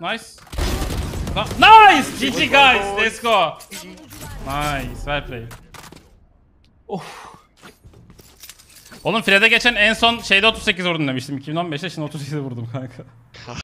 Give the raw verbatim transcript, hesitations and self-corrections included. Nice. Nice! G G guys, let's go. Nice, well play. Of. Oğlum Fred'e geçen en son şeyde otuz sekiz vurdum demiştim. iki bin on beşte şimdi otuz sekize vurdum kanka.